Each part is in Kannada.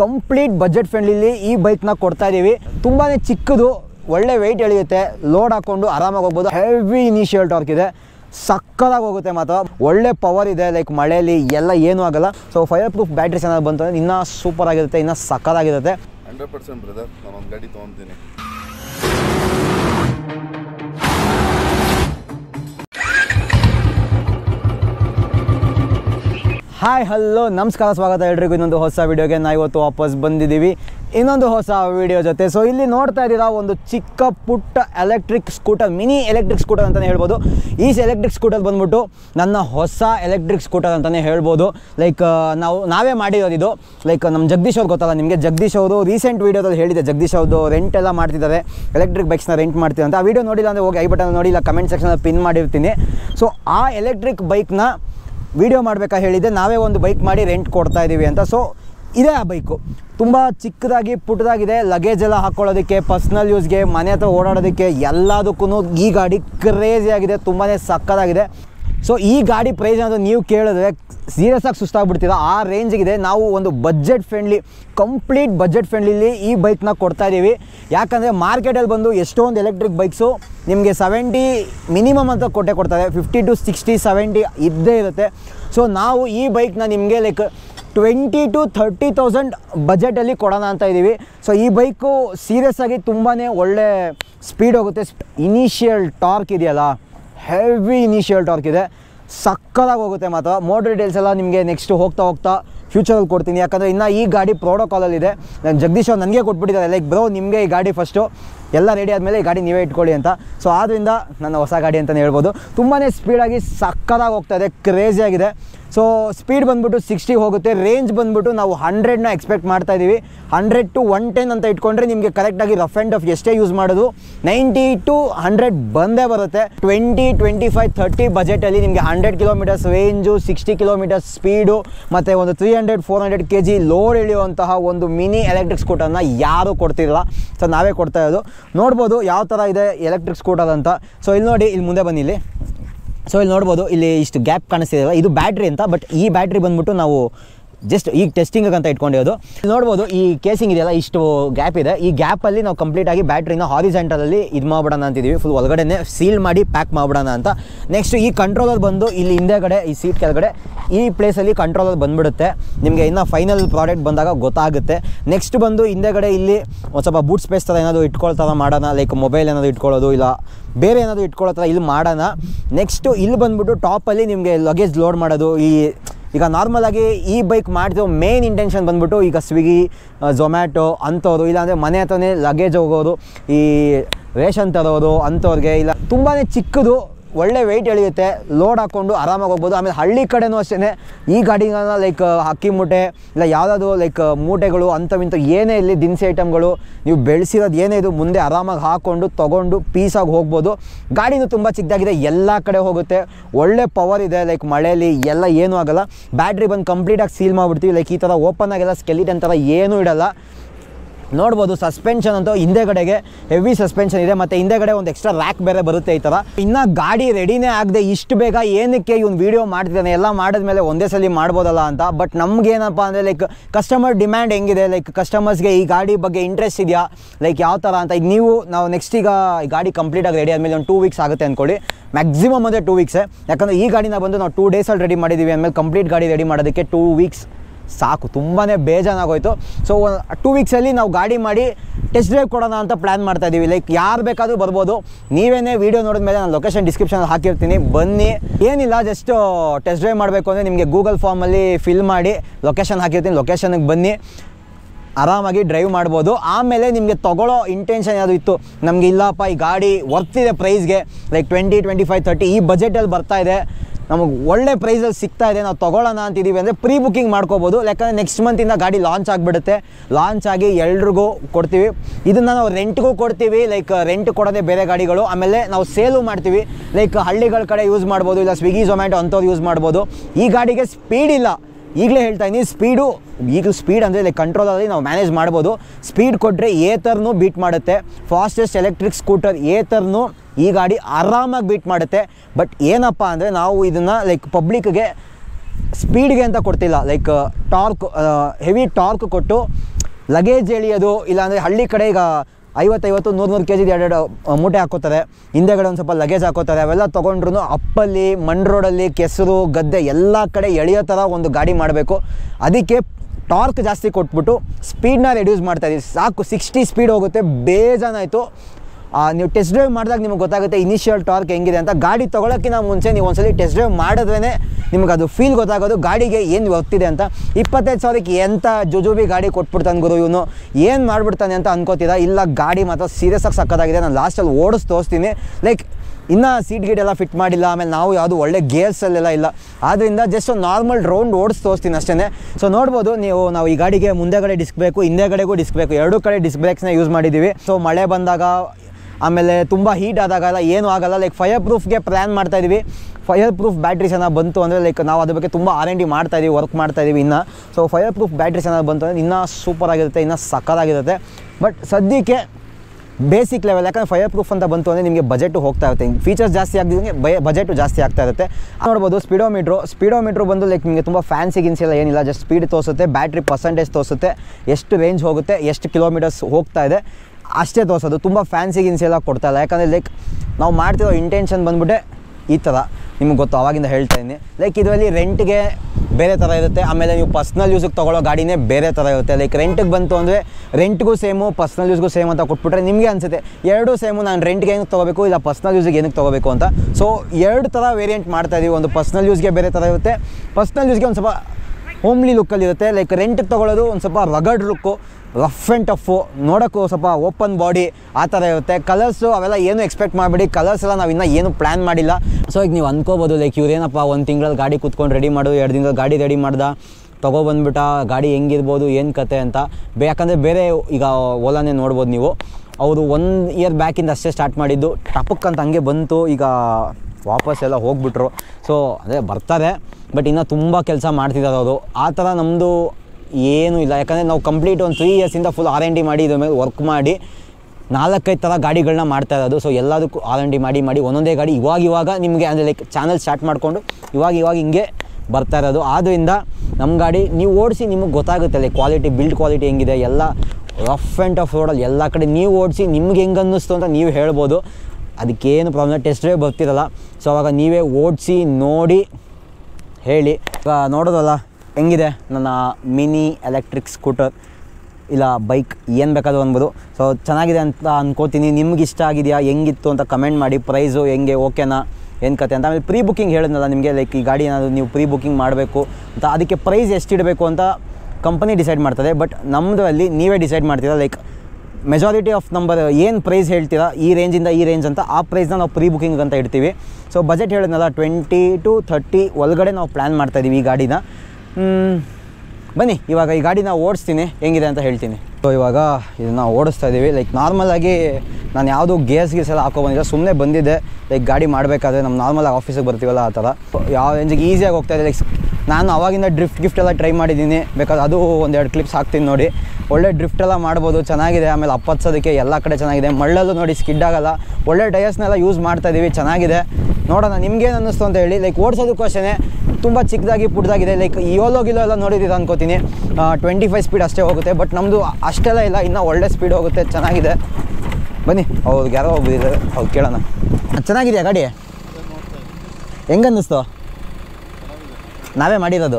कंप्लीट बजेट फ्रेंडली बाइक ना कोड्ता इदीवि तुम्बाने चिक्कदु ಒಳ್ಳೆ ವೆಯ್ಟ್ ಎಳೆಯುತ್ತೆ ಲೋಡ್ ಹಾಕೊಂಡು ಆರಾಮಾಗಿ ಹೋಗಬಹುದು ಹೆವಿ ಇನಿಷಿಯಲ್ ಟಾರ್ಕ್ ಇದೆ ಸಕ್ಕತ್ತಾಗಿ ಹೋಗುತ್ತೆ ಮಾತ್ರ ಒಳ್ಳೆ ಪವರ್ ಇದೆ ಲೈಕ್ ಮಳೆಯಲ್ಲಿ ಎಲ್ಲ ಏನು ಆಗಲ್ಲ ಸೋ ಫೈರ್ ಪ್ರೂಫ್ ಬ್ಯಾಟರಿ ಏನಾದರೂ ಬಂತು ಅಂದ್ರೆ ಇನ್ನ ಸೂಪರ್ ಆಗಿರುತ್ತೆ ಇನ್ನ ಸಕ್ಕತ್ತಾಗಿರುತ್ತೆ 100% ಬ್ರದರ್ ನಾನು ಒಂದು ಗಾಡಿ ತಗೊಂತೀನಿ हाय हलो नमस्कार स्वागत एल्लरिगू इन्नोंदु होस वीडियोगे ना इवत्तु वापस बंदिदीवि इन्नोंदु होस वीडियो जोते सो इल्ली नोड्ता इद्दीरा ओंदु चिक्क पुट्ट electric scooter mini electric scooter अंताने हेळबहुदु ई एलेक्ट्रिक स्कूटर बंदबिट्टु नन्न होस एलेक्ट्रिक स्कूटर अंताने हेळबहुदु लाइक नावे माडिरोदु इदु लाइक नम्म जगदीश अवरिगे गोत्तल्ल निमगे जगदीश अवरु रीसेंट वीडियोदल्लि हेळिद्दारे जगदीश अवरु रेंट एल्ल माड्तिद्दारे एलेक्ट्रिक बाइक्स ना रेंट माड्तिद्दारे अंत आ वीडियो नोडिल्ल अंद्रे होगि ऐ बटन नोडि इल्ल कमेंट सेक्षन ಅಲ್ಲಿ ಪಿನ್ ಮಾಡಿರ್ತೀನಿ सो ಆ ಎಲೆಕ್ಟ್ರಿಕ್ ಬೈಕ್ ನ वीडियो में नावे वो बैक रेंट कोड्ता अंत सो इदे आ बैकु ತುಂಬ ಚಿಕ್ಕದಾಗಿ ಪುಟ್ಟದಾಗಿದೆ ಲಗೇಜ್ ಎಲ್ಲ ಹಾಕೊಳ್ಳೋದಕ್ಕೆ ಪರ್ಸನಲ್ ಯೂಸ್ ಗೆ ಮನೆ ಅಥವಾ ಓಡಾಡೋದಕ್ಕೆ ಎಲ್ಲದಕ್ಕೂ ಈ ಗಾಡಿ ಕ್ರೇಜಿ ಆಗಿದೆ ತುಂಬಾನೇ ಸಕ್ಕತ್ತಾಗಿದೆ सो ಈ ಗಾಡಿ ಪ್ರೈಸ್ ಅಂತ ನೀವು ಕೇಳಿದ್ರೆ ಸೀರಿಯಸ್ ಆಗಿ ಸುಸ್ತಾಗ್ಬಿಡ್ತೀರಾ ಆ ರೇಂಜ್ ಗೆ ಇದೆ ನಾವು ಒಂದು budget friendly complete budget friendly ಈ ಬೈಕ್ ನ ಕೊಡ್ತಾ ಇದೀವಿ ಯಾಕಂದ್ರೆ ಮಾರ್ಕೆಟ್ ಅಲ್ಲಿ ಬಂದು ಎಷ್ಟೊಂದು ಎಲೆಕ್ಟ್ರಿಕ್ ಬೈಕ್ಸ್ ನಿಮಗೆ 70 ಮಿನಿಮಮ್ ಅಂತ ಕೊಟ್ಟೆ ಕೊಡ್ತಾರೆ 50 ಟು 60 70 ಇದ್ದೇ ಇರುತ್ತೆ सो ನಾವು ಈ ಬೈಕ್ ನ ನಿಮಗೆ ಲೈಕ್ 20 to 30,000 ಬಜೆಟಲ್ಲಿ ಕೊಡೋಣ ಅಂತ ಇದೀವಿ सो ಈ ಬೈಕ್ ಸೀರಿಯಸ್ ಆಗಿ ತುಂಬಾನೇ ಒಳ್ಳೆ ಸ್ಪೀಡ್ ಹೋಗುತ್ತೆ ಇನಿಷಿಯಲ್ ಟಾರ್ಕ್ ಇದೆಯಲ್ಲ हेवी इनिशियल टॉर्क है सखत्तागि होगुत्ते मात्र मोटर डीटेल्स एल्ल निमगे नेक्स्ट होग्ता होग्ता फ्यूचरल कोड्तीनि याकंद्रे इन्नु ई गाड़ी प्रोटोकॉल अल्लि इदे नानु जगदीश अवरु ननगे कोट्बिट्टिद्दारे लाइक ब्रो निमगे ई गाड़ी फस्ट एल्ल रेडी आदमेले ई गाड़ी नीवे इट्कोळ्ळि अंत सो आद्रिंद नानु होस गाड़ी अंताने हेळबहुदु तुम्बाने स्पीड आगि सखत्तागि होग्ता इदे क्रेजी आगिदे सो स्पीड बंदबिट्टु 60 होगुत्ते रेंज बंदबिट्टु नावु 100 न एक्सपेक्ट माड्ता इदीवि 100 टू 110 ಅಂತ ಇಟ್ಕೊಂಡ್ರೆ ನಿಮಗೆ ಕರೆಕ್ಟ್ ಆಗಿ ರಫ್ ಅಂಡ್ ಟಫ್ ಎಷ್ಟೇ ಯೂಸ್ ಮಾಡೋದು 90 ಟು 100 ಬಂದೇ ಬರುತ್ತೆ 20 25 30 ಬಜೆಟ್ ಅಲ್ಲಿ ನಿಮಗೆ 100 ಕಿಲೋಮೀಟರ್ ರೇಂಜ್ 60 ಕಿಲೋಮೀಟರ್ ಸ್ಪೀಡ್ ಮತ್ತೆ ಒಂದು 300 400 kg ಲೋಡ್ ಎಳೆಯುವಂತಹ ಒಂದು ಮಿನಿ ಎಲೆಕ್ಟ್ರಿಕ್ ಸ್ಕೂಟರ್ ಅನ್ನು ಯಾರು ಕೊಡ್ತಿರಲ್ಲ ಸೋ ನಾವೇ ಕೊಡ್ತಾ ಇರೋದು ನೋಡಬಹುದು ಯಾವ ತರ ಇದೆ ಎಲೆಕ್ಟ್ರಿಕ್ ಸ್ಕೂಟರ್ ಅಂತ ಸೋ ಇಲ್ಲಿ ನೋಡಿ ಇಲ್ಲಿ ಮುಂದೆ ಬನ್ನಿ ಇಲ್ಲಿ सो इल्ल नोडबहुदु इल्ली इष्टु ग्याप काणुस्तिदे इदु बैटरी अंत बट ई बैटरी बंदबिट्टु नावु जस्ट ई टेस्टिंग ಗೆ ಅಂತ ಇಟ್ಕೊಂಡಿರೋದು ನೋಡಬಹುದು ಈ ಕೇಸಿಂಗ್ ಇದೆಯಲ್ಲ ಇಷ್ಟು ಗ್ಯಾಪ್ ಇದೆ ಈ ಗ್ಯಾಪ್ ಅಲ್ಲಿ ನಾವು ಕಂಪ್ಲೀಟ್ ಆಗಿ ಬ್ಯಾಟರಿನ ಹಾರಿಜಾಂಟಲ್ ಅಲ್ಲಿ ಇದು ಮಾಡ್ಬಿಡೋಣ ಅಂತ ಇದೀವಿ ಫುಲ್ ಒಳಗಡೆನೇ ಸೀಲ್ ಮಾಡಿ ಪ್ಯಾಕ್ ಮಾಡ್ಬಿಡೋಣ ಅಂತ ನೆಕ್ಸ್ಟ್ ಈ ಕಂಟ್ರೋಲರ್ ಬಂದು ಇಲ್ಲಿ ಹಿಂದೆಗಡೆ ಈ ಸೀಟ್ ಕೆಳಗಡೆ ಈ ಪ್ಲೇಸ್ ಅಲ್ಲಿ ಕಂಟ್ರೋಲರ್ ಬಂದ್ಬಿಡುತ್ತೆ ನಿಮಗೆ ಇನ್ನ ಫೈನಲ್ ಪ್ರಾಡಕ್ಟ್ ಬಂದಾಗ ಗೊತ್ತಾಗುತ್ತೆ ನೆಕ್ಸ್ಟ್ ಬಂದು ಹಿಂದೆಗಡೆ ಇಲ್ಲಿ ಒಂದು ಸ್ವಲ್ಪ ಬೂಟ್ ಸ್ಪೇಸ್ ತರ ಏನಾದರೂ ಇಟ್ಕೊಳ್ತಾರ ಮಾಡೋಣ ಲೈಕ್ ಮೊಬೈಲ್ ಏನಾದರೂ ಇಟ್ಕೊಳ್ಳೋದು ಇಲ್ಲ ಬೇರೆ ಏನಾದರೂ ಇಟ್ಕೊಳ್ಳೋತರ ಇಲ್ಲಿ ಮಾಡೋಣ ನೆಕ್ಸ್ಟ್ ಇಲ್ಲಿ ಬಂದ್ಬಿಟ್ಟು ಟಾಪ್ ಅಲ್ಲಿ ನಿಮಗೆ ಲಗೇಜ್ ಲೋಡ್ ಮಾಡೋದು ಈ ಈಗ ನಾರ್ಮಲ್ ಆಗಿ ಈ ಬೈಕ್ ಮಾಡಿದ ಮೇನ್ ಇಂಟೆನ್ಷನ್ ಬಂದ್ಬಿಟ್ಟು ಈಗ ಸ್ವಿಗ್ಗಿ ಝೊಮ್ಯಾಟೊ ಅಂಥವ್ರು ಇಲ್ಲಾಂದರೆ ಮನೆ ಹತ್ರನೇ ಲಗೇಜ್ ಹೋಗೋರು ಈ ರೇಷನ್ ತರೋರು ಅಂಥವ್ರಿಗೆ ಇಲ್ಲ ತುಂಬಾ ಚಿಕ್ಕದು ಒಳ್ಳೆ ವೆಯ್ಟ್ ಎಳೆಯುತ್ತೆ ಲೋಡ್ ಹಾಕ್ಕೊಂಡು ಆರಾಮಾಗಿ ಹೋಗ್ಬೋದು ಆಮೇಲೆ ಹಳ್ಳಿ ಕಡೆಯೂ ಅಷ್ಟೇ ಈ ಗಾಡಿಗಳನ್ನ ಲೈಕ್ ಅಕ್ಕಿ ಮೂಟೆ ಇಲ್ಲ ಯಾವುದಾದ್ರು ಲೈಕ್ ಮೂಟೆಗಳು ಅಂಥವಿಂಥವು ಏನೇ ಇಲ್ಲಿ ದಿನಸಿ ಐಟಮ್ಗಳು ನೀವು ಬೆಳೆಸಿರೋದು ಏನೇ ಇದು ಮುಂದೆ ಆರಾಮಾಗಿ ಹಾಕ್ಕೊಂಡು ತೊಗೊಂಡು ಪೀಸಾಗಿ ಹೋಗ್ಬೋದು ಗಾಡಿನೂ ತುಂಬ ಚಿಕ್ಕದಾಗಿದೆ ಎಲ್ಲ ಕಡೆ ಹೋಗುತ್ತೆ ಒಳ್ಳೆ ಪವರ್ ಇದೆ ಲೈಕ್ ಮಳೆಯಲ್ಲಿ ಎಲ್ಲ ಏನೂ ಆಗೋಲ್ಲ ಬ್ಯಾಟ್ರಿ ಬಂದು ಕಂಪ್ಲೀಟಾಗಿ ಸೀಲ್ ಮಾಡಿಬಿಡ್ತೀವಿ ಲೈಕ್ ಈ ಥರ ಓಪನ್ ಆಗಿಲ್ಲ ಸ್ಕೆಲಿಟನ್ ಥರ ಏನೂ ಇಡಲ್ಲ ನೋಡಬಹುದು ಸಸ್ಪೆನ್ಷನ್ ಅಂತ ಹಿಂದೆಗಡೆಗೆ ಹೆವಿ ಸಸ್ಪೆನ್ಷನ್ ಇದೆ ಮತ್ತೆ ಹಿಂದೆಗಡೆ ಒಂದು ಎಕ್ಸ್ಟ್ರಾ ರ್ಯಾಕ್ ಬೇರೆ ಬರುತ್ತೆ ಈ ತರ ಇನ್ನ ಗಾಡಿ ರೆಡಿನೇ ಆಗದೆ ಇಷ್ಟು ಬೇಗ ಏನಕ್ಕೆ ಇವನು ವಿಡಿಯೋ ಮಾಡ್ತಿದ್ದಾನೆ ಎಲ್ಲ ಮಾಡಿದ್ಮೇಲೆ ಒಂದೇ ಸಲ ಮಾಡ್ಬೋದಲ್ಲ ಅಂತ ಬಟ್ ನಮಗೆ ಏನಪ್ಪಾ ಅಂದ್ರೆ ಲೈಕ್ ಕಸ್ಟಮರ್ ಡಿಮ್ಯಾಂಡ್ ಹೆಂಗಿದೆ ಲೈಕ್ ಕಸ್ಟಮರ್ಸ್ಗೆ ಈ ಗಾಡಿ ಬಗ್ಗೆ ಇಂಟ್ರೆಸ್ಟ್ ಇದೆಯಾ ಲೈಕ್ ಯಾವ ಥರ ಅಂತ ಈಗ ನೀವು ನಾವು ನೆಕ್ಸ್ಟ್ ಈಗ ಗಾಡಿ ಕಂಪ್ಲೀಟ್ ಆಗಿ ರೆಡಿ ಆದಮೇಲೆ ಒಂದು 2 weeks ಆಗುತ್ತೆ ಅಂದ್ಕೊಳ್ಳಿ ಮ್ಯಾಕ್ಸಿಮಮ್ ಅಂದರೆ 2 weeks ಯಾಕಂದ್ರೆ ಈ ಗಾಡಿನ ಬಂದು ನಾವು 2 days ರೆಡಿ ಮಾಡಿದ್ದೀವಿ ಅಂದಮೇಲೆ ಕಂಪ್ಲೀಟ್ ಗಾಡಿ ರೆಡಿ ಮಾಡೋದಕ್ಕೆ 2 weeks ಸಾಕು ತುಂಬಾನೇ ಬೇಜಾರಾಗೋಯ್ತು ಸೋ 2 weeks ನಾವು ಗಾಡಿ ಮಾಡಿ ಟೆಸ್ಟ್ ಡ್ರೈವ್ ಕೊಡೋಣ ಅಂತ ಪ್ಲಾನ್ ಮಾಡ್ತಾ ಇದೀವಿ ಲೈಕ್ ಯಾರು ಬೇಕಾದರೂ ಬರ್ಬೋದು ನೀವೇನೇ ವಿಡಿಯೋ ನೋಡಿದ ಮೇಲೆ ನಾನು ಲೊಕೇಶನ್ ಡಿಸ್ಕ್ರಿಪ್ಷನ್ ಹಾಕಿರ್ತೀನಿ ಬನ್ನಿ ಏನಿಲ್ಲ ಜಸ್ಟ್ ಟೆಸ್ಟ್ ಡ್ರೈವ್ ಮಾಡಬೇಕು ಅಂದರೆ ನಿಮಗೆ ಗೂಗಲ್ ಫಾರ್ಮಲ್ಲಿ ಫಿಲ್ ಮಾಡಿ ಲೊಕೇಶನ್ ಹಾಕಿರ್ತೀನಿ ಲೊಕೇಶನ್ಗೆ ಬನ್ನಿ ಆರಾಮಾಗಿ ಡ್ರೈವ್ ಮಾಡ್ಬೋದು ಆಮೇಲೆ ನಿಮಗೆ ತೊಗೊಳ್ಳೋ ಇಂಟೆನ್ಷನ್ ಯಾವುದು ಇತ್ತು ನಮಗೆ ಇಲ್ಲಪ್ಪ ಈ ಗಾಡಿ ವರ್ತ್ ಇದೆ ಪ್ರೈಸ್ಗೆ ಲೈಕ್ 20 25 30 ಈ ಬಜೆಟಲ್ಲಿ ಬರ್ತಾ ಇದೆ ನಮಗೆ ಒಳ್ಳೆ ಪ್ರೈಸಲ್ಲಿ ಸಿಗ್ತಾ ಇದೆ ನಾವು ತೊಗೊಳ್ಳೋಣ ಅಂತಿದ್ದೀವಿ ಅಂದರೆ ಪ್ರೀ ಬುಕ್ಕಿಂಗ್ ಮಾಡ್ಕೋಬೋದು ಯಾಕಂದರೆ ನೆಕ್ಸ್ಟ್ ಮಂತಿಂದ ಗಾಡಿ ಲಾಂಚ್ ಆಗಿಬಿಡುತ್ತೆ ಲಾಂಚ್ ಆಗಿ ಎಲ್ರಿಗೂ ಕೊಡ್ತೀವಿ ಇದನ್ನು ನಾವು ರೆಂಟ್ಗೂ ಕೊಡ್ತೀವಿ ಲೈಕ್ ರೆಂಟ್ ಕೊಡೋದೇ ಬೇರೆ ಗಾಡಿಗಳು ಆಮೇಲೆ ನಾವು ಸೇಲು ಮಾಡ್ತೀವಿ ಲೈಕ್ ಹಳ್ಳಿಗಳ ಕಡೆ ಯೂಸ್ ಮಾಡ್ಬೋದು ಇಲ್ಲ ಸ್ವಿಗ್ಗಿ ಝೊಮ್ಯಾಟೊ ಅಂಥವ್ರು ಯೂಸ್ ಮಾಡ್ಬೋದು ಈ ಗಾಡಿಗೆ ಸ್ಪೀಡ್ ಇಲ್ಲ ಈಗಲೇ ಹೇಳ್ತಾ ಇದ್ದೀನಿ ಸ್ಪೀಡು ಈಗಲೂ ಸ್ಪೀಡ್ ಅಂದರೆ ಲೈಕ್ ಕಂಟ್ರೋಲಲ್ಲಿ ನಾವು ಮ್ಯಾನೇಜ್ ಮಾಡ್ಬೋದು ಸ್ಪೀಡ್ ಕೊಟ್ಟರೆ ಏತರ್ನೂ ಬೀಟ್ ಮಾಡುತ್ತೆ ಫಾಸ್ಟೆಸ್ಟ್ ಎಲೆಕ್ಟ್ರಿಕ್ ಸ್ಕೂಟರ್ ಏತರ್ನೂ ಈ ಗಾಡಿ ಆರಾಮಾಗಿ ಬೀಟ್ ಮಾಡುತ್ತೆ ಬಟ್ ಏನಪ್ಪ ಅಂದರೆ ನಾವು ಇದನ್ನು ಲೈಕ್ ಪಬ್ಲಿಕ್ಗೆ ಸ್ಪೀಡ್ಗೆ ಅಂತ ಕೊಡ್ತಿಲ್ಲ ಲೈಕ್ ಟಾರ್ಕ್ ಹೆವಿ ಟಾರ್ಕ್ ಕೊಟ್ಟು ಲಗೇಜ್ ಎಳಿಯೋದು ಇಲ್ಲಾಂದರೆ ಹಳ್ಳಿ ಕಡೆ ಈಗ 50 100 ಕೆ ಜಿದು ಎರಡು ಮೂಟೆ ಹಾಕೋತಾರೆ, ಹಿಂದೆಗಡೆ ಒಂದು ಸ್ವಲ್ಪ ಲಗೇಜ್ ಹಾಕೋತಾರೆ. ಅವೆಲ್ಲ ತೊಗೊಂಡ್ರೂ ಅಪ್ಪಲ್ಲಿ ಮಣ್ಣು ರೋಡಲ್ಲಿ ಕೆಸರು ಗದ್ದೆ ಎಲ್ಲ ಕಡೆ ಎಳೆಯೋ ಥರ ಒಂದು ಗಾಡಿ ಮಾಡಬೇಕು. ಅದಕ್ಕೆ ಟಾರ್ಕ್ ಜಾಸ್ತಿ ಕೊಟ್ಬಿಟ್ಟು ಸ್ಪೀಡ್ನ ರೆಡ್ಯೂಸ್ ಮಾಡ್ತಾಯಿದ್ದೀವಿ. ಸಾಕು 60 ಸ್ಪೀಡ್ ಹೋಗುತ್ತೆ, ಬೇಜಾನಾಯಿತು. ನೀವು ಟೆಸ್ಟ್ ಡ್ರೈವ್ ಮಾಡಿದಾಗ ನಿಮಗೆ ಗೊತ್ತಾಗುತ್ತೆ ಇನಿಷಿಯಲ್ ಟಾರ್ಕ್ ಹೆಂಗಿದೆ ಅಂತ. ಗಾಡಿ ತೊಗೊಳಕ್ಕಿಂತ ಮುಂಚೆ ನೀವು ಒಂದ್ಸಲಿ ಟೆಸ್ಟ್ ಡ್ರೈವ್ ಮಾಡಿದ್ರೇ ನಿಮಗೆ ಅದು ಫೀಲ್ ಗೊತ್ತಾಗೋದು ಗಾಡಿಗೆ ಏನು ಗೊತ್ತಿದೆ ಅಂತ. 25,000ಕ್ಕೆ ಎಂಥ ಜುಜುಬಿ ಗಾಡಿ ಕೊಟ್ಬಿಡ್ತಾನೆ ಗುರು ಇವನು, ಏನು ಮಾಡಿಬಿಡ್ತಾನೆ ಅಂತ ಅನ್ಕೋತೀರಾ? ಇಲ್ಲ, ಗಾಡಿ ಮಾತ್ರ ಸೀರಿಯಸ್ ಆಗಿ ಸಕ್ಕತ್ತಾಗಿದೆ. ನಾನು ಲಾಸ್ಟಲ್ಲಿ ಓಡಿಸಿ ತೋರಿಸ್ತೀನಿ. ಲೈಕ್ ಇನ್ನೂ ಸೀಟ್ ಗೀಟ್ ಎಲ್ಲ ಫಿಟ್ ಮಾಡಿಲ್ಲ, ಆಮೇಲೆ ನಾವು ಯಾವುದು ಒಳ್ಳೆ ಗೇರ್ಸಲ್ಲೆಲ್ಲ ಇಲ್ಲ, ಆದ್ದರಿಂದ ಜಸ್ಟ್ ಒಂದು ನಾರ್ಮಲ್ ರೌಂಡ್ ಓಡಿಸಿ ತೋರಿಸ್ತೀನಿ ಅಷ್ಟೇ. ಸೊ ನೋಡ್ಬೋದು ನೀವು, ನಾವು ಈ ಗಾಡಿಗೆ ಮುಂದೆಗಡೆ ಡಿಸ್ಕ್ ಬೇಕು, ಹಿಂದೆಗಡೆಗೂ ಡಿಸ್ಕ್ ಬೇಕು, ಎರಡೂ ಕಡೆ ಡಿಸ್ಕ್ ಬ್ರೇಕ್ಸ್ನ ಯೂಸ್ ಮಾಡಿದ್ದೀವಿ. ಸೊ ಮಳೆ ಬಂದಾಗ ಆಮೇಲೆ ತುಂಬ ಹೀಟ್ ಆದಾಗೆಲ್ಲ ಏನೂ ಆಗೋಲ್ಲ. ಲೈಕ್ ಫೈರ್ ಪ್ರೂಫ್ಗೆ ಪ್ಲ್ಯಾನ್ ಮಾಡ್ತಾಯಿದ್ದೀವಿ. ಫೈರ್ ಪ್ರೂಫ್ ಬ್ಯಾಟ್ರೀಸ್ ಏನಾದ್ರು ಬಂತು ಅಂದರೆ ಲೈಕ್ ನಾವು ಅದ್ರ ಬಗ್ಗೆ ತುಂಬ R&D ಮಾಡ್ತಾಯಿದ್ದೀವಿ, ವರ್ಕ್ ಮಾಡ್ತಾಯಿದ್ದೀವಿ ಇನ್ನು. ಸೊ ಫೈರ್ ಪ್ರೂಫ್ ಬ್ಯಾಟ್ರೀಸ್ ಏನಾದ್ರು ಬಂತು ಅಂದರೆ ಇನ್ನೂ ಸೂಪರಾಗಿರುತ್ತೆ, ಇನ್ನೂ ಸಕ್ಕತ್ತಾಗಿರುತ್ತೆ. ಬಟ್ ಸದ್ಯಕ್ಕೆ ಬೇಸಿಕ್ ಲೆವೆಲ್, ಯಾಕಂದರೆ ಫೈರ್ ಪ್ರೂಫ್ ಅಂತ ಬಂತು ಅಂದರೆ ನಿಮಗೆ ಬಜೆಟು ಹೋಗ್ತಾ ಇರುತ್ತೆ, ಫೀಚರ್ಸ್ ಜಾಸ್ತಿ ಆಗಿದ್ದಂಗೆ ಬಜೆಟು ಜಾಸ್ತಿ ಆಗ್ತಾ ಇರುತ್ತೆ. ನೋಡ್ಬೋದು ಸ್ಪೀಡೋಮೀಟ್ರು ಬಂದು ಲೈಕ್ ನಿಮಗೆ ತುಂಬ ಫ್ಯಾನ್ಸಿ ಗಿನ್ಸಿ ಎಲ್ಲ ಏನಿಲ್ಲ, ಜಸ್ಟ್ ಸ್ಪೀಡ್ ತೋರಿಸುತ್ತೆ, ಬ್ಯಾಟ್ರಿ ಪರ್ಸೆಂಟೇಜ್ ತೋರಿಸುತ್ತೆ, ಎಷ್ಟು ರೇಂಜ್ ಹೋಗುತ್ತೆ, ಎಷ್ಟು ಕಿಲೋಮೀಟರ್ಸ್ ಹೋಗ್ತಾ ಇದೆ ಅಷ್ಟೇ ತೋರಿಸೋದು. ತುಂಬ ಫ್ಯಾನ್ಸಿ ಗಿನ್ಸಿ ಎಲ್ಲ ಕೊಡ್ತಾಯಿಲ್ಲ, ಯಾಕಂದರೆ ಲೈಕ್ ನಾವು ಮಾಡ್ತಿರೋ ಇಂಟೆನ್ಷನ್ ಬಂದುಬಿಟ್ಟೆ ಈ ಥರ, ನಿಮ್ಗೆ ಗೊತ್ತು ಆವಾಗಿಂದ ಹೇಳ್ತಾ ಇದ್ದೀನಿ. ಲೈಕ್ ಇದರಲ್ಲಿ ರೆಂಟ್ಗೆ ಬೇರೆ ಥರ ಇರುತ್ತೆ, ಆಮೇಲೆ ನೀವು ಪರ್ಸ್ನಲ್ ಯೂಸಿಗೆ ತೊಗೊಳ್ಳೋ ಗಾಡಿನೇ ಬೇರೆ ಥರ ಇರುತ್ತೆ. ಲೈಕ್ ರೆಂಟಿಗೆ ಬಂತು ಅಂದರೆ ರೆಂಟ್ಗೂ ಸೇಮು ಪರ್ಸ್ನಲ್ ಯೂಸ್ಗೂ ಸೇಮ್ ಅಂತ ಕೊಟ್ಬಿಟ್ರೆ ನಿಮಗೆ ಅನಿಸುತ್ತೆ ಎರಡೂ ಸೇಮು, ನಾನು ರೆಂಟ್ಗೆ ಏನಕ್ಕೆ ತೊಗೋಬೇಕು ಇಲ್ಲ ಪರ್ಸ್ನಲ್ ಯೂಸಿಗೆ ಏನಕ್ಕೆ ತೊಗೋಬೇಕು ಅಂತ. ಸೊ ಎರಡು ಥರ ವೇರಿಯಂಟ್ ಮಾಡ್ತಾಯಿದ್ದೀವಿ, ಒಂದು ಪರ್ಸ್ನಲ್ ಯೂಸ್ಗೆ ಬೇರೆ ಥರ ಇರುತ್ತೆ, ಪರ್ಸ್ನಲ್ ಯೂಸ್ಗೆ ಒಂದು ಸ್ವಲ್ಪ ಹೋಮ್ಲಿ ಲುಕ್ಕಲ್ಲಿರುತ್ತೆ. ಲೈಕ್ ರೆಂಟ್ಗೆ ತೊಗೊಳ್ಳೋದು ಒಂದು ಸ್ವಲ್ಪ rugged look, rough and tough, ನೋಡೋಕ್ಕೂ ಸ್ವಲ್ಪ ಓಪನ್ ಬಾಡಿ ಆ ಥರ ಇರುತ್ತೆ. ಕಲರ್ಸು ಅವೆಲ್ಲ ಏನೂ ಎಕ್ಸ್ಪೆಕ್ಟ್ ಮಾಡಿಬಿಡಿ, ಕಲರ್ಸ್ ಎಲ್ಲ ನಾವು ಇನ್ನೂ ಏನು ಪ್ಲ್ಯಾನ್ ಮಾಡಿಲ್ಲ. ಸೊ ಈಗ ನೀವು ಅಂದ್ಕೋಬೋದು ಲೈಕ್ ಇವ್ರೇನಪ್ಪ ಒಂದು ತಿಂಗಳಲ್ಲಿ ಗಾಡಿ ಕೂತ್ಕೊಂಡು ರೆಡಿ ಮಾಡೋದು, 2 ದಿನದಲ್ಲಿ ಗಾಡಿ ರೆಡಿ ಮಾಡ್ದೆ, ತೊಗೊಬಂದ್ಬಿಟ್ಟ ಗಾಡಿ ಹೆಂಗಿರ್ಬೋದು ಏನು ಕತೆ ಅಂತ. ಯಾಕಂದರೆ ಬೇರೆ ಈಗ ಓಲಾನೇ ನೋಡ್ಬೋದು ನೀವು, ಅವರು 1 year ಬ್ಯಾಕಿಂದ ಅಷ್ಟೇ ಸ್ಟಾರ್ಟ್ ಮಾಡಿದ್ದು, ಟಪಕ್ ಅಂತ ಹಂಗೆ ಬಂತು, ಈಗ ವಾಪಸ್ ಎಲ್ಲ ಹೋಗ್ಬಿಟ್ರು. ಸೊ ಅದೇ ಬರ್ತಾರೆ, ಬಟ್ ಇನ್ನೂ ತುಂಬ ಕೆಲಸ ಮಾಡ್ತಿದ್ದಾರೆ ಅವರು. ಆ ಥರ ನಮ್ಮದು ಏನೂ ಇಲ್ಲ, ಯಾಕಂದರೆ ನಾವು ಕಂಪ್ಲೀಟ್ ಒಂದು 3 years ಫುಲ್ R&D ಮಾಡಿ ಇದ್ರ ಮೇಲೆ ವರ್ಕ್ ಮಾಡಿ 4-5 ಥರ ಗಾಡಿಗಳನ್ನ ಮಾಡ್ತಾ ಇರೋದು. ಸೊ ಎಲ್ಲದಕ್ಕೂ R&D ಮಾಡಿ ಮಾಡಿ ಒಂದೊಂದೇ ಗಾಡಿ ಇವಾಗ ನಿಮಗೆ ಅಂದರೆ ಲೈಕ್ ಚಾನಲ್ ಸ್ಟಾರ್ಟ್ ಮಾಡಿಕೊಂಡು ಇವಾಗ ಹಿಂಗೆ ಬರ್ತಾ ಇರೋದು. ಆದ್ದರಿಂದ ನಮ್ಮ ಗಾಡಿ ನೀವು ಓಡಿಸಿ ನಿಮಗೆ ಗೊತ್ತಾಗುತ್ತೆ, ಲೈಕ್ ಕ್ವಾಲಿಟಿ, ಬಿಲ್ಡ್ ಕ್ವಾಲಿಟಿ ಹೆಂಗಿದೆ, ಎಲ್ಲ ರಫ್ ಆ್ಯಂಡ್ ಟಫ್ ರೋಡಲ್ಲಿ ಎಲ್ಲ ಕಡೆ ನೀವು ಓಡಿಸಿ ನಿಮ್ಗೆ ಹೆಂಗೆ ಅನ್ನಿಸ್ತು ಅಂತ ನೀವು ಹೇಳ್ಬೋದು. ಅದಕ್ಕೇನು ಪ್ರಾಬ್ಲಮ್, ಟೆಸ್ಟ್ ಡ್ರೈವ್ ಬರ್ತಿರಲ್ಲ, ಸೊ ಅವಾಗ ನೀವೇ ಓಡಿಸಿ ನೋಡಿ ಹೇಳಿ. ಈಗ ನೋಡೋದಲ್ಲ ಹೆಂಗಿದೆ ನನ್ನ ಮಿನಿ ಎಲೆಕ್ಟ್ರಿಕ್ ಸ್ಕೂಟರ್ ಇಲ್ಲ ಬೈಕ್, ಏನು ಬೇಕಾದರೂ ಅನ್ಬೋದು. ಸೊ ಚೆನ್ನಾಗಿದೆ ಅಂತ ಅಂದ್ಕೋತೀನಿ. ನಿಮ್ಗೆ ಇಷ್ಟ ಆಗಿದೆಯಾ, ಹೆಂಗಿತ್ತು ಅಂತ ಕಮೆಂಟ್ ಮಾಡಿ. ಪ್ರೈಸು ಹೆಂಗೆ, ಓಕೆನಾ, ಏನು ಕತೆ ಅಂತ. ಆಮೇಲೆ ಪ್ರೀ ಬುಕ್ಕಿಂಗ್ ಹೇಳಿದ್ನಲ್ಲ ನಿಮಗೆ, ಲೈಕ್ ಈ ಗಾಡಿ ಏನಾದರೂ ನೀವು ಪ್ರೀ ಬುಕ್ಕಿಂಗ್ ಮಾಡಬೇಕು ಅಂತ, ಅದಕ್ಕೆ ಪ್ರೈಸ್ ಎಷ್ಟಿಡಬೇಕು ಅಂತ ಕಂಪನಿ ಡಿಸೈಡ್ ಮಾಡ್ತದೆ, ಬಟ್ ನಮ್ಮದ್ರಲ್ಲಿ ನೀವೇ ಡಿಸೈಡ್ ಮಾಡ್ತೀರಾ. ಲೈಕ್ ಮೆಜಾರಿಟಿ ಆಫ್ ನಂಬರ್ ಏನು ಪ್ರೈಸ್ ಹೇಳ್ತೀರಾ, ಈ ರೇಂಜಿಂದ ಈ ರೇಂಜ್ ಅಂತ, ಆ ಪ್ರೈಸ್ನ ನಾವು ಪ್ರೀ ಬುಕ್ಕಿಂಗ್ ಅಂತ ಇಡ್ತೀವಿ. ಸೊ ಬಜೆಟ್ ಹೇಳಿದ್ನಲ್ಲ 20 to 30 ಒಳಗಡೆ ನಾವು ಪ್ಲ್ಯಾನ್ ಮಾಡ್ತಾಯಿದ್ದೀವಿ ಈ ಗಾಡಿನ. ಬನ್ನಿ ಇವಾಗ ಈ ಗಾಡಿ ನಾವು ಓಡಿಸ್ತೀನಿ, ಹೆಂಗಿದೆ ಅಂತ ಹೇಳ್ತೀನಿ. ಸೊ ಇವಾಗ ಇದನ್ನು ಓಡಿಸ್ತಾ ಇದ್ದೀವಿ. ಲೈಕ್ ನಾರ್ಮಲಾಗಿ ನಾನು ಯಾವುದೂ ಗೇರ್ಸ್ ಎಲ್ಲ ಹಾಕೋಬಂದಿಲ್ಲ, ಸುಮ್ಮನೆ ಬಂದಿದ್ದೆ. ಲೈಕ್ ಗಾಡಿ ಮಾಡಬೇಕಾದ್ರೆ ನಮ್ಮ ನಾರ್ಮಲಾಗಿ ಆಫೀಸಿಗೆ ಬರ್ತೀವಲ್ಲ ಆ ಥರ, ಯಾವ ರೇಂಜಿಗೆ ಈಸಿಯಾಗಿ ಹೋಗ್ತಾಯಿದೆ. ಲೈಕ್ ನಾನು ಆವಾಗಿಂದ ಡ್ರಿಫ್ಟ್ ಎಲ್ಲ ಟ್ರೈ ಮಾಡಿದ್ದೀನಿ, ಬೇಕಾದ್ರೆ ಅದು 1-2 ಕ್ಲಿಪ್ಸ್ ಹಾಕ್ತೀನಿ ನೋಡಿ. ಒಳ್ಳೆ ಡ್ರಿಫ್ಟೆಲ್ಲ ಮಾಡ್ಬೋದು, ಚೆನ್ನಾಗಿದೆ. ಆಮೇಲೆ ಅಪ್ಪತ್ಸೋದಕ್ಕೆ ಎಲ್ಲ ಕಡೆ ಚೆನ್ನಾಗಿದೆ, ಮಳ್ಳಲ್ಲೂ ನೋಡಿ ಸ್ಕಿಡ್ ಆಗೋಲ್ಲ, ಒಳ್ಳೆ ಟಯರ್ಸ್ನೆಲ್ಲ ಯೂಸ್ ಮಾಡ್ತಾಯಿದ್ದೀವಿ, ಚೆನ್ನಾಗಿದೆ. ನೋಡೋಣ ನಿಮ್ಗೇನು ಅನ್ನಿಸ್ತು ಅಂತ ಹೇಳಿ. ಲೈಕ್ ಓಡಿಸೋದಕ್ಕೂ ಅಷ್ಟೇ, ತುಂಬ ಚಿಕ್ಕದಾಗಿ ಪುಟ್ಟದಾಗಿದೆ. ಲೈಕ್ ಯೋಲೋಗಿಲೋ ಎಲ್ಲ ನೋಡಿದ್ದೀರ ಅನ್ಕೋತೀನಿ, 25 ಸ್ಪೀಡ್ ಅಷ್ಟೇ ಹೋಗುತ್ತೆ, ಬಟ್ ನಮ್ಮದು ಅಷ್ಟೆಲ್ಲ ಇಲ್ಲ, ಇನ್ನೂ ಒಳ್ಳೆ ಸ್ಪೀಡ್ ಹೋಗುತ್ತೆ, ಚೆನ್ನಾಗಿದೆ. ಬನ್ನಿ ಅವ್ರಿಗೆ ಯಾರೋ ಒಬ್ಬರಿದ್ದಾರೆ, ಅವ್ರು ಕೇಳೋಣ. ಚೆನ್ನಾಗಿದೆಯಾ ಗಾಡಿ, ಹೆಂಗೆ ಅನ್ನಿಸ್ತು? ನಾವೇ ಮಾಡಿರೋದು.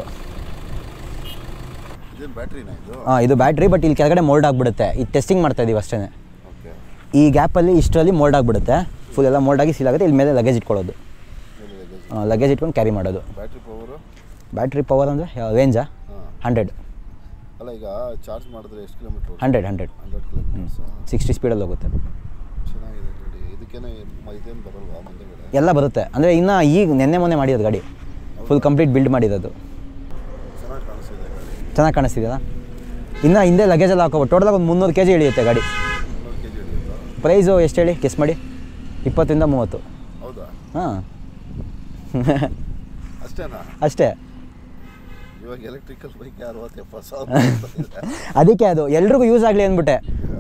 ಹಾಂ, ಇದು ಬ್ಯಾಟ್ರಿ, ಬಟ್ ಇಲ್ಲಿ ಕೆಳಗಡೆ ಮೋಲ್ಡ್ ಆಗಿಬಿಡುತ್ತೆ, ಇದು ಟೆಸ್ಟಿಂಗ್ ಮಾಡ್ತಾ ಇದ್ದೀವಿ ಅಷ್ಟೇ. ಈ ಗ್ಯಾಪಲ್ಲಿ ಇಷ್ಟರಲ್ಲಿ ಮೋಲ್ಡ್ ಆಗಿಬಿಡುತ್ತೆ, ಫುಲ್ ಎಲ್ಲ ಮೋಲ್ಡ್ ಆಗಿ ಸೀಲ್ ಆಗುತ್ತೆ. ಇಲ್ಲಿ ಮೇಲೆ ಲಗೇಜ್ ಇಟ್ಕೊಳ್ಳೋದು, ಲಗೇಜ್ ಇಟ್ಕೊಂಡು ಕ್ಯಾರಿ ಮಾಡೋದು. ಬ್ಯಾಟ್ರಿ ಪವರ್ ಅಂದರೆ ರೇಂಜಾ 100. ಅಲ್ಲ, ಈಗ ಚಾರ್ಜ್ ಮಾಡಿದ್ರೆ ಎಷ್ಟು ಕಿಲೋಮೀಟರ್? 100 ಕಿಲೋಮೀಟರ್ 60 ಸ್ಪೀಡಲ್ಲಿ ಹೋಗುತ್ತೆ. ಎಲ್ಲ ಬರುತ್ತೆ ಅಂದರೆ ಇನ್ನು ಈಗ ಮೊನ್ನೆ ಮಾಡಿರೋದು ಗಾಡಿ, ಫುಲ್ ಕಂಪ್ಲೀಟ್ ಬಿಲ್ಡ್ ಮಾಡಿರೋದು, ಚೆನ್ನಾಗಿ ಕಾಣಿಸ್ತಿದೆಯಲ್ಲ. ಇನ್ನು ಹಿಂದೆ ಲಗೇಜ್ ಎಲ್ಲ ಹಾಕೋಬೋದು. ಟೋಟಲಾಗಿ ಒಂದು 300 kg ಇಳಿಯುತ್ತೆ ಗಾಡಿ. ಪ್ರೈಸು ಎಷ್ಟು ಹೇಳಿ, ಗೆಸ್ ಮಾಡಿ. 20 to 30. ಹೌದಾ? ಹಾಂ, ಅಷ್ಟೇ. ಅದಕ್ಕೆ ಅದು ಎಲ್ರಿಗೂ ಯೂಸ್ ಆಗಲಿ ಅಂದ್ಬಿಟ್ಟೆ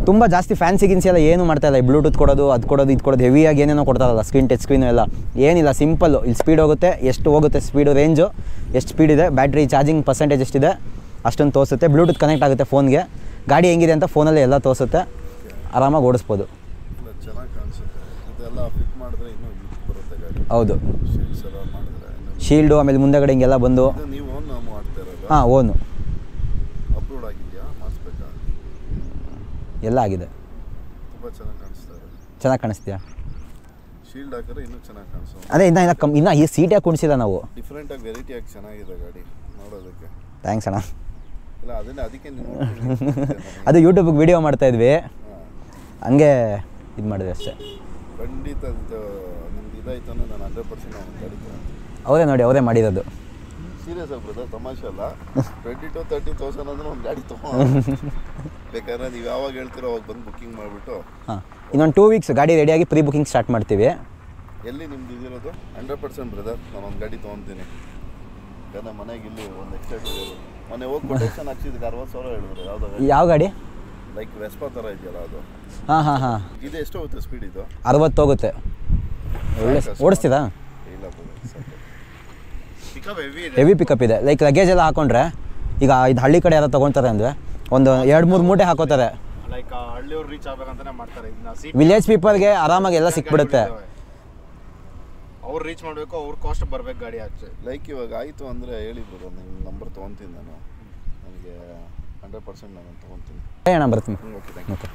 ತುಂಬ ಜಾಸ್ತಿ ಫ್ಯಾನ್ಸಿ ಗಿನ್ಸಿ ಎಲ್ಲ ಏನು ಮಾಡ್ತಾಯಿಲ್ಲ. ಬ್ಲೂಟೂತ್ ಕೊಡೋದು, ಅದು ಕೊಡೋದು, ಇದು ಕೊಡೋದು, ಹೆವಿಯಾಗಿ ಏನೇನೋ ಕೊಡ್ತಾರಲ್ಲ, ಸ್ಕ್ರೀನ್ ಟಚ್ ಸ್ಕ್ರೀನು ಎಲ್ಲ ಏನಿಲ್ಲ, ಸಿಂಪಲ್ಲು. ಇಲ್ಲಿ ಸ್ಪೀಡ್ ಹೋಗುತ್ತೆ, ಎಷ್ಟು ಹೋಗುತ್ತೆ ಸ್ಪೀಡು, ರೇಂಜು ಎಷ್ಟು ಸ್ಪೀಡ್ ಇದೆ, ಬ್ಯಾಟ್ರಿ ಚಾರ್ಜಿಂಗ್ ಪರ್ಸೆಂಟೇಜ್ ಎಷ್ಟಿದೆ ಅಷ್ಟೊಂದು ತೋರಿಸುತ್ತೆ. ಬ್ಲೂಟೂತ್ ಕನೆಕ್ಟ್ ಆಗುತ್ತೆ ಫೋನ್ಗೆ, ಗಾಡಿ ಹೆಂಗಿದೆ ಅಂತ ಫೋನಲ್ಲಿ ಎಲ್ಲ ತೋರಿಸುತ್ತೆ, ಆರಾಮಾಗಿ ಓಡಿಸಬಹುದು. ಹೌದು, ಶೀಲ್ಡು ಆಮೇಲೆ ಮುಂದೆಗಡೆ ಹಿಂಗೆಲ್ಲ ಬಂದು. ಹಾಂ, ಓನು ಎಲ್ಲ ಆಗಿದೆ. ಚೆನ್ನಾಗಿ ಕಾಣಿಸ್ತೀಯಾ? ಅದೇ ಇನ್ನ ಈ ಸೀಟ್ ಯಾಕೆ ಕುಣಿಸಿಲ್ಲ ನಾವು? ಥ್ಯಾಂಕ್ಸ್ ಅಣ್ಣ. ಅದು ಯೂಟ್ಯೂಬಿಗೆ ವಿಡಿಯೋ ಮಾಡ್ತಾ ಇದ್ವಿ, ಹಂಗೆ ಇದು ಮಾಡಿದ್ವಿ ಅಷ್ಟೇ. ಅವರೇ ನೋಡಿ, ಅವರೇ ಮಾಡಿರೋದು. ಸೀರಿಯಸ್ ಆಗಿ ಬ್ರದರ್, ತಮಾಷೆ ಅಲ್ಲ. 20 to 30,000 ಅಂದ್ರೆ ಒಂದು ಗಾಡಿ ತಗೊಂಡು ಬೇಕಾದ್ರೆ ನೀವು ಯಾವಾಗ ಹೇಳ್ತೀರೋ ಅವಾಗ ಬಂದು ಬುಕ್ಕಿಂಗ್ ಮಾಡಿಬಿಟ್ಟು. ಹಾಂ, ಇನ್ನೊಂದು 2 weeks ಗಾಡಿ ರೆಡಿಯಾಗಿ ಪ್ರೀ ಬುಕ್ಕಿಂಗ್ ಸ್ಟಾರ್ಟ್ ಮಾಡ್ತೀವಿ. ಎಲ್ಲಿ ನಿಮ್ದು ಇದಿರೋದು? 100% ಬ್ರದರ್, ನಾನೊಂದು ಗಾಡಿ ತೊಗೊತೀನಿ ಯಾಕಂದರೆ ಮನೆಗೆ ಇಲ್ಲಿ ಒಂದು ಎಕ್ಸ್ಟ್ರಾ ಮನೆ ಹೋಗಿ ಕೊಟೇಷನ್ ಹಾಕ್ಸಿದ್ದಕ್ಕೆ 60,000 ಹೇಳಿದ್ರು. ಯಾವ್ದು ಯಾವ ಗಾಡಿ? ಲೈಕ್ ವೆಸ್ಪಾ ಥರ ಇದೆಯಲ್ಲ ಅದು. ಹಾಂ ಹಾಂ ಹಾಂ. ಇದು ಎಷ್ಟು ಹೋಗುತ್ತೆ ಸ್ಪೀಡ್? ಇದು 60 ಹೋಗುತ್ತೆ. ಓಡಿಸ್ತಿದಾ? ಇಲ್ಲ ಬ್ರದರ್, ಹೆವಿ ಪಿಕಪ್ ಇದೆ. ಲೈಕ್ ಲಗೇಜ್ ಎಲ್ಲ ಹಾಕೊಂಡ್ರೆ, ಈಗ ಇದು ಹಳ್ಳಿ ಕಡೆ ಯಾರು ತೊಗೊಳ್ತಾರೆ ಅಂದರೆ ಒಂದು 2-3 ಮೂಟೆ ಹಾಕೋತಾರೆ. ವಿಲೇಜ್ ಪೀಪಲ್ಗೆ ಆರಾಮಾಗಿ ಎಲ್ಲ ಸಿಕ್ಬಿಡುತ್ತೆ. ಅವ್ರು ರೀಚ್ ಮಾಡಬೇಕು, ಅವ್ರ ಕಾಸ್ಟ್ ಬರಬೇಕು ಗಾಡಿ ಹಾಕಿ. ಲೈಕ್ ಇವಾಗ ಆಯಿತು ಅಂದರೆ ಹೇಳಿದ್ರು, ನಿಮ್ಮ ನಂಬರ್ ತೊಗೊತೀನಿ ನಾನು, ನನಗೆ 100% ನಾನು ತೊಗೊತೀನಿ. ನಾನು ಬರ್ತೀನಿ. ಓಕೆ.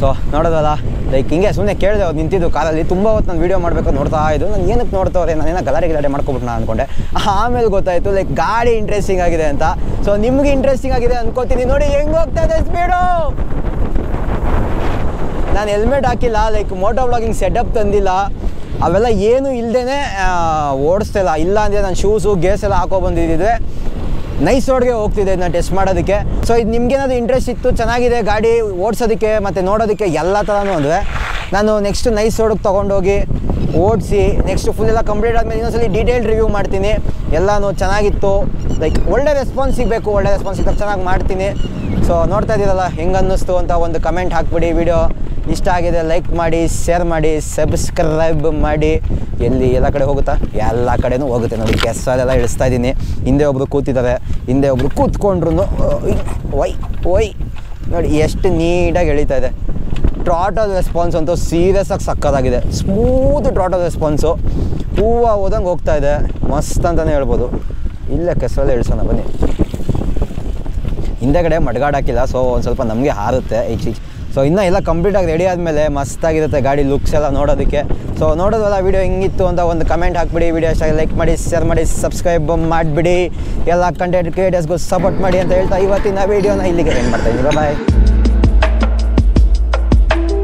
ಸೊ ನೋಡೋದಲ್ಲ, ಲೈಕ್ ಹಿಂಗೆ ಸುಮ್ಮನೆ ಕೇಳಿದೆ, ಅವ್ರು ನಿಂತಿದ್ದು ಕಾಲಲ್ಲಿ ತುಂಬ ಹೊತ್ತು ನಾನು ವೀಡಿಯೋ ಮಾಡಬೇಕು ನೋಡ್ತಾ ಇದ್ದು. ನಾನು ಏನಕ್ಕೆ ನೋಡ್ತಾವ್ರೆ, ನಾನೇನೋ ಗಲಾಟೆ ಮಾಡ್ಕೊಬಿಟ್ಟು ನಾನು ಅಂದ್ಕೊಂಡೆ. ಆಮೇಲೆ ಗೊತ್ತಾಯಿತು ಲೈಕ್ ಗಾಡಿ ಇಂಟ್ರೆಸ್ಟಿಂಗ್ ಆಗಿದೆ ಅಂತ. ಸೊ ನಿಮಗೆ ಇಂಟ್ರೆಸ್ಟಿಂಗ್ ಆಗಿದೆ ಅಂದ್ಕೋತೀನಿ. ನೋಡಿ ಹೆಂಗೆ ಹೋಗ್ತಾ ಇದೆ ಸ್ಪೀಡು. ನಾನು ಹೆಲ್ಮೆಟ್ ಹಾಕಿಲ್ಲ, ಲೈಕ್ ಮೋಟೋ ವ್ಲಾಗಿಂಗ್ ಸೆಟಪ್ ತಂದಿಲ್ಲ, ಅವೆಲ್ಲ ಏನೂ ಇಲ್ಲದೇ ಓಡಿಸ್ತಿಲ್ಲ. ಇಲ್ಲ ಅಂದರೆ ನಾನು ಶೂಸು ಗೇರ್ಸ್ ಎಲ್ಲ ಹಾಕೋ ಬಂದಿದ್ದಿದ್ರೆ ನೈಸ್ ರೋಡ್ಗೆ ಹೋಗ್ತಿದೆ ಇದನ್ನ ಟೆಸ್ಟ್ ಮಾಡೋದಕ್ಕೆ. ಸೊ ಇದು ನಿಮಗೇನಾದ್ರು ಇಂಟ್ರೆಸ್ಟ್ ಇತ್ತು, ಚೆನ್ನಾಗಿದೆ ಗಾಡಿ ಓಡಿಸೋದಕ್ಕೆ ಮತ್ತು ನೋಡೋದಕ್ಕೆ ಎಲ್ಲ ಥರನೂ ಅಂದರೆ, ನಾನು ನೆಕ್ಸ್ಟ್ ನೈಸ್ ರೋಡ್ಗೆ ತೊಗೊಂಡೋಗಿ ಓಡಿಸಿ ನೆಕ್ಸ್ಟ್ ಫುಲ್ ಎಲ್ಲ ಕಂಪ್ಲೀಟ್ ಆದಮೇಲೆ ಇನ್ನೊಂದ್ಸಲಿ ಡೀಟೇಲ್ ರಿವ್ಯೂ ಮಾಡ್ತೀನಿ. ಎಲ್ಲನೂ ಚೆನ್ನಾಗಿತ್ತು, ಲೈಕ್ ಒಳ್ಳೆ ರೆಸ್ಪಾನ್ಸ್ ಸಿಗಬೇಕು. ಒಳ್ಳೆ ರೆಸ್ಪಾನ್ಸ್ ಸಿಗ್ತಾ ಚೆನ್ನಾಗಿ ಮಾಡ್ತೀನಿ. ಸೊ ನೋಡ್ತಾ ಇದ್ದೀರಲ್ಲ, ಹೆಂಗೆ ಅನ್ನಿಸ್ತು ಅಂತ ಒಂದು ಕಮೆಂಟ್ ಹಾಕಿಬಿಡಿ. ವಿಡಿಯೋ ಇಷ್ಟ ಆಗಿದೆ ಲೈಕ್ ಮಾಡಿ, ಶೇರ್ ಮಾಡಿ, ಸಬ್ಸ್ಕ್ರೈಬ್ ಮಾಡಿ. ಎಲ್ಲಿ ಎಲ್ಲ ಕಡೆ ಹೋಗುತ್ತಾ? ಎಲ್ಲ ಕಡೆನೂ ಹೋಗುತ್ತೆ. ನೋಡಿ ಕೆಸರೆಲ್ಲ ಇಳಿಸ್ತಾ ಇದ್ದೀನಿ. ಹಿಂದೆ ಒಬ್ಬರು ಕೂತಿದ್ದಾರೆ, ಹಿಂದೆ ಒಬ್ಬರು ಕೂತ್ಕೊಂಡ್ರು. ಒಯ್ ಒಯ್ ನೋಡಿ ಎಷ್ಟು ನೀಟಾಗಿ ಎಳೀತಾ ಇದೆ. ಟ್ರಾಟಲ್ ರೆಸ್ಪಾನ್ಸ್ ಅಂತೂ ಸೀರಿಯಸ್ ಆಗಿ ಸಕ್ಕತ್ತಾಗಿದೆ. ಸ್ಮೂತ್ ಟ್ರಾಟಲ್ ರೆಸ್ಪಾನ್ಸು, ಹೂವು ಹೋದಂಗೆ ಹೋಗ್ತಾ ಇದೆ, ಮಸ್ತ್ ಅಂತಲೇ ಹೇಳ್ಬೋದು. ಇಲ್ಲೇ ಕೆಸರೆಲ್ಲ ಇಳಿಸೋಣ ಬನ್ನಿ. ಹಿಂದೆಗಡೆ ಮಡ್ಗಾಡ್ ಹಾಕಿಲ್ಲ, ಸೊ ಒಂದು ಸ್ವಲ್ಪ ನಮಗೆ ಹಾರುತ್ತೆ ಈಚೀಚ್. ಸೊ ಇನ್ನೂ ಎಲ್ಲ ಕಂಪ್ಲೀಟಾಗಿ ರೆಡಿ ಆದಮೇಲೆ ಮಸ್ತಾಗಿರುತ್ತೆ ಗಾಡಿ ಲುಕ್ಸ್ ಎಲ್ಲ ನೋಡೋದಕ್ಕೆ. ಸೊ ನೋಡೋದಲ್ಲ ವೀಡಿಯೋ ಹೆಂಗಿತ್ತು ಅಂತ ಒಂದು ಕಮೆಂಟ್ ಹಾಕಿಬಿಡಿ. ವೀಡಿಯೋ ಇಷ್ಟ ಲೈಕ್ ಮಾಡಿ, ಶೇರ್ ಮಾಡಿ, ಸಬ್ಸ್ಕ್ರೈಬ್ ಮಾಡಿಬಿಡಿ. ಎಲ್ಲ ಕಂಟೆಂಟ್ ಕ್ರಿಯೇಟರ್ಸ್ಗೂ ಸಪೋರ್ಟ್ ಮಾಡಿ ಅಂತ ಹೇಳ್ತಾ ಇವತ್ತಿನ ವೀಡಿಯೋನ ಇಲ್ಲಿಗೆ ಎಂಡ್ ಮಾಡ್ತಾಯಿದ್ದೀನಿ. ಬಾಯ್.